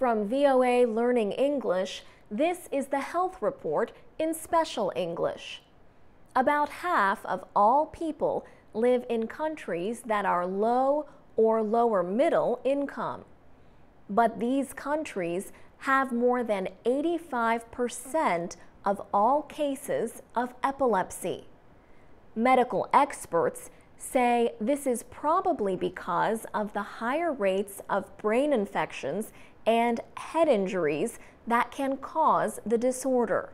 From VOA Learning English, this is the health report in special English. About half of all people live in countries that are low or lower middle income. But these countries have more than 85% of all cases of epilepsy. Medical experts say this is probably because of the higher rates of brain infections and head injuries that can cause the disorder.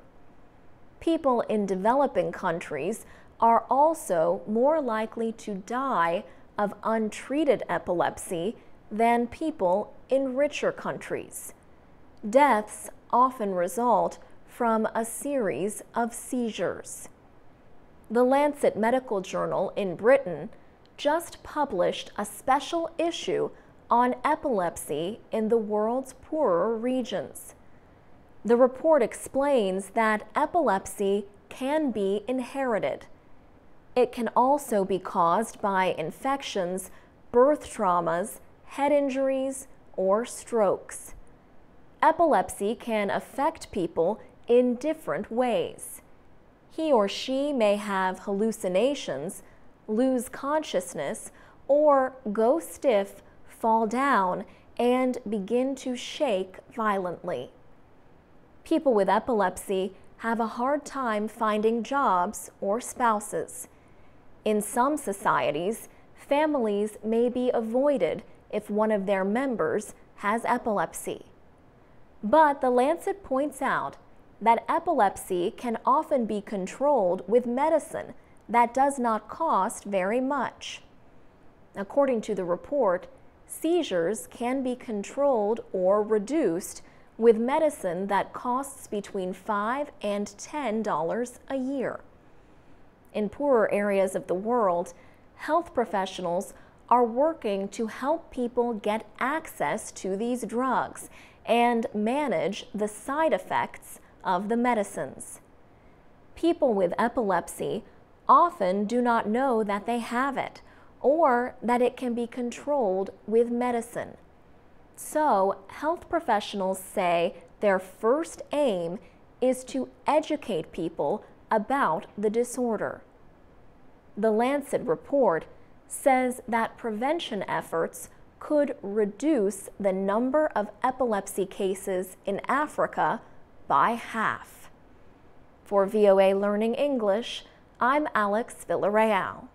People in developing countries are also more likely to die of untreated epilepsy than people in richer countries. Deaths often result from a series of seizures. The Lancet medical journal in Britain just published a special issue on epilepsy in the world's poorer regions. The report explains that epilepsy can be inherited. It can also be caused by infections, birth traumas, head injuries, or strokes. Epilepsy can affect people in different ways. He or she may have hallucinations, lose consciousness, or go stiff, fall down, and begin to shake violently. People with epilepsy have a hard time finding jobs or spouses. In some societies, families may be avoided if one of their members has epilepsy. But The Lancet points out that epilepsy can often be controlled with medicine that does not cost very much. According to the report, seizures can be controlled or reduced with medicine that costs between $5 and $10 a year. In poorer areas of the world, health professionals are working to help people get access to these drugs and manage the side effects of the medicines. People with epilepsy often do not know that they have it or that it can be controlled with medicine. So, health professionals say their first aim is to educate people about the disorder. The Lancet report says that prevention efforts could reduce the number of epilepsy cases in Africa by half. For VOA Learning English, I'm Alex Villarreal.